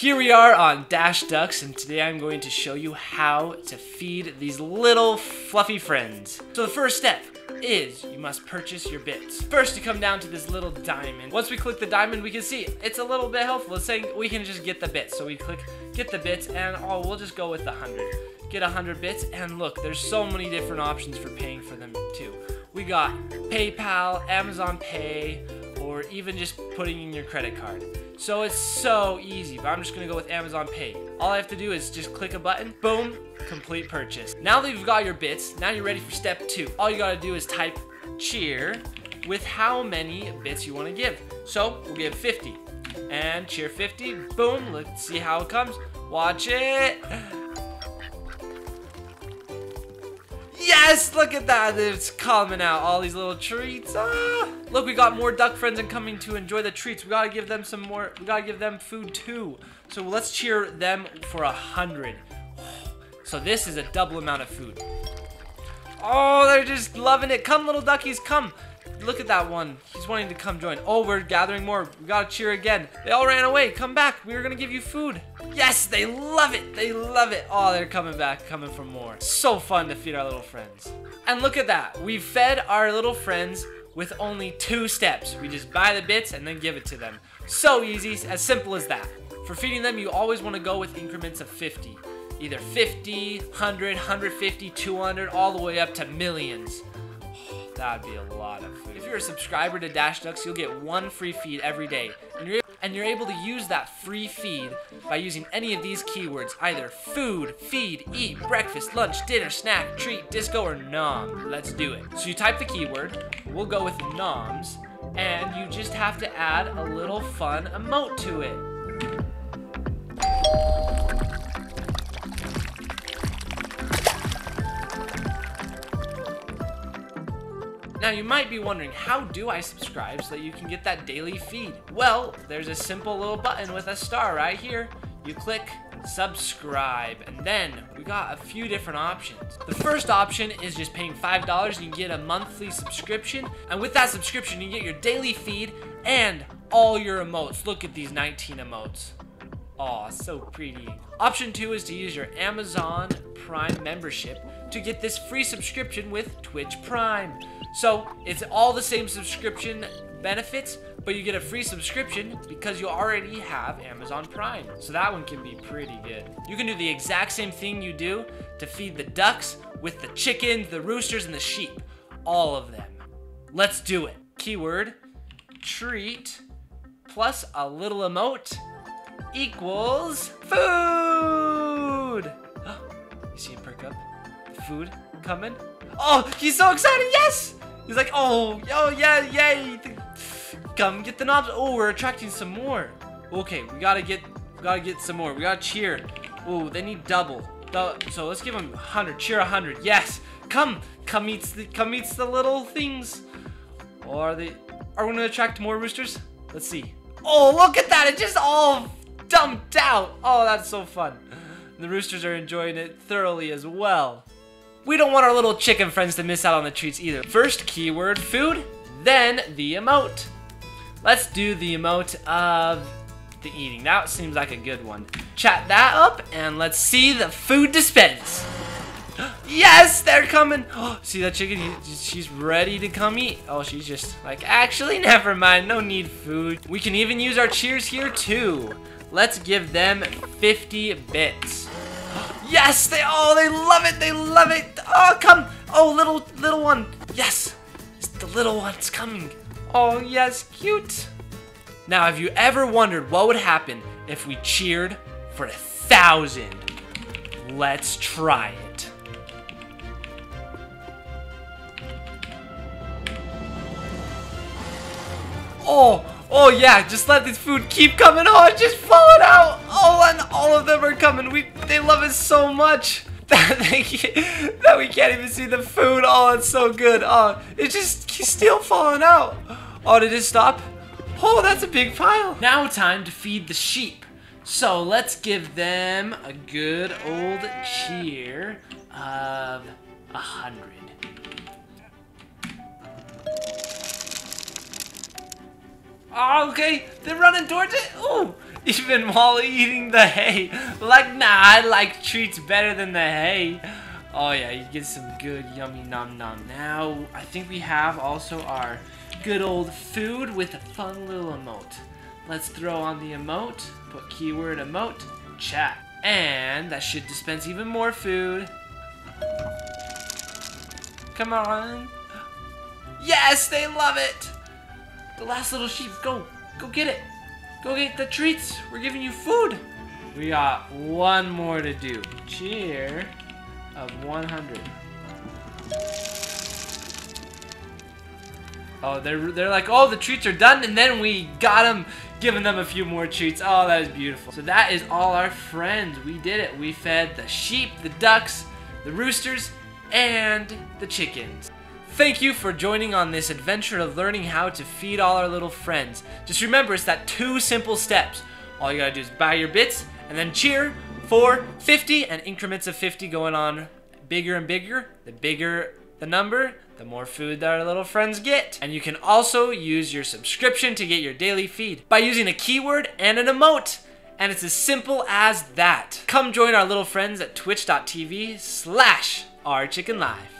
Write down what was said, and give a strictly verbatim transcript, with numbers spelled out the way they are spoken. Here we are on Dash Ducks, and today I'm going to show you how to feed these little fluffy friends. So the first step is you must purchase your bits. First, you come down to this little diamond. Once we click the diamond, we can see it's a little bit helpful. It's saying we can just get the bits. So we click get the bits, and oh, we'll just go with the hundred. Get one hundred bits, and look, there's so many different options for paying for them too. We got PayPal, Amazon Pay, or even just putting in your credit card. So it's so easy, but I'm just gonna go with Amazon Pay. All I have to do is just click a button, boom, complete purchase. Now that you've got your bits, now you're ready for step two. All you gotta do is type cheer with how many bits you wanna give. So we'll give fifty, and cheer fifty, boom, let's see how it comes. Watch it. Yes, look at that, it's coming out, all these little treats. Ah. Look, we got more duck friends incoming to enjoy the treats. We gotta give them some more, we gotta give them food too. So let's cheer them for a hundred. So this is a double amount of food. Oh, they're just loving it. Come little duckies, come. Look at that one, he's wanting to come join. Oh, we're gathering more, we gotta cheer again. They all ran away, come back, we were gonna give you food. Yes, they love it, they love it. Oh, they're coming back, coming for more. So fun to feed our little friends. And look at that, we've fed our little friends with only two steps. We just buy the bits and then give it to them. So easy, as simple as that. For feeding them, you always wanna go with increments of fifty. Either fifty, one hundred, one hundred fifty, two hundred, all the way up to millions. That'd be a lot of food. If you're a subscriber to Dash Ducks, you'll get one free feed every day. And you're, and you're able to use that free feed by using any of these keywords, either food, feed, eat, breakfast, lunch, dinner, snack, treat, disco, or nom. Let's do it. So you type the keyword, we'll go with noms, and you just have to add a little fun emote to it. Now you might be wondering, how do I subscribe so that you can get that daily feed? Well, there's a simple little button with a star right here. You click subscribe, and then we got a few different options. The first option is just paying five dollars, and you can get a monthly subscription. And with that subscription, you get your daily feed and all your emotes. Look at these nineteen emotes. Aw, so pretty. Option two is to use your Amazon Prime membership to get this free subscription with Twitch Prime. So it's all the same subscription benefits, but you get a free subscription because you already have Amazon Prime. So that one can be pretty good. You can do the exact same thing you do to feed the ducks with the chickens, the roosters, and the sheep. All of them. Let's do it. Keyword, treat plus a little emote equals food. You see him perk up? The food coming. Oh, he's so excited, yes! He's like, oh, oh, yeah, yay! Come get the knobs. Oh, we're attracting some more. Okay, we gotta get, gotta get some more. We gotta cheer. Oh, they need double. So let's give them one hundred. Cheer one hundred. Yes. Come, come eats the, come eats the little things. Or are they? Are we gonna attract more roosters? Let's see. Oh, look at that! It just all dumped out. Oh, that's so fun. The roosters are enjoying it thoroughly as well. We don't want our little chicken friends to miss out on the treats either. First keyword, food, then the emote. Let's do the emote of the eating. That seems like a good one. Chat that up, and let's see the food dispense. Yes, they're coming. Oh, see that chicken? She's ready to come eat. Oh, she's just like, actually, never mind. No need food. We can even use our cheers here too. Let's give them fifty bits. Yes, they oh they love it, they love it. Oh, come. Oh, little little one. Yes. It's the little one's coming. Oh, yes, cute. Now, have you ever wondered what would happen if we cheered for a thousand? Let's try it. Oh, oh yeah, just let this food keep coming. Oh, it's just falling out. Oh, and all of them are coming. We, they love it so much that, they can't, that we can't even see the food. Oh, it's so good. Oh, it's just keeps still falling out. Oh, did it stop? Oh, that's a big pile. Now time to feed the sheep. So let's give them a good old cheer of a hundred. Oh, okay, they're running towards it. Ooh, even while eating the hay. Like, nah, I like treats better than the hay. Oh yeah, you get some good yummy nom nom. Now, I think we have also our good old food with a fun little emote. Let's throw on the emote, put keyword emote, chat. And that should dispense even more food. Come on. Yes, they love it. The last little sheep, go, go get it. Go get the treats, we're giving you food. We got one more to do. Cheer of one hundred. Oh, they're, they're like, oh, the treats are done, and then we got them, giving them a few more treats. Oh, that is beautiful. So that is all our friends. We did it. We fed the sheep, the ducks, the roosters, and the chickens. Thank you for joining on this adventure of learning how to feed all our little friends. Just remember, it's that two simple steps. All you gotta do is buy your bits, and then cheer for fifty, and increments of fifty going on bigger and bigger. The bigger the number, the more food that our little friends get. And you can also use your subscription to get your daily feed by using a keyword and an emote. And it's as simple as that. Come join our little friends at twitch dot t v slash our chicken life.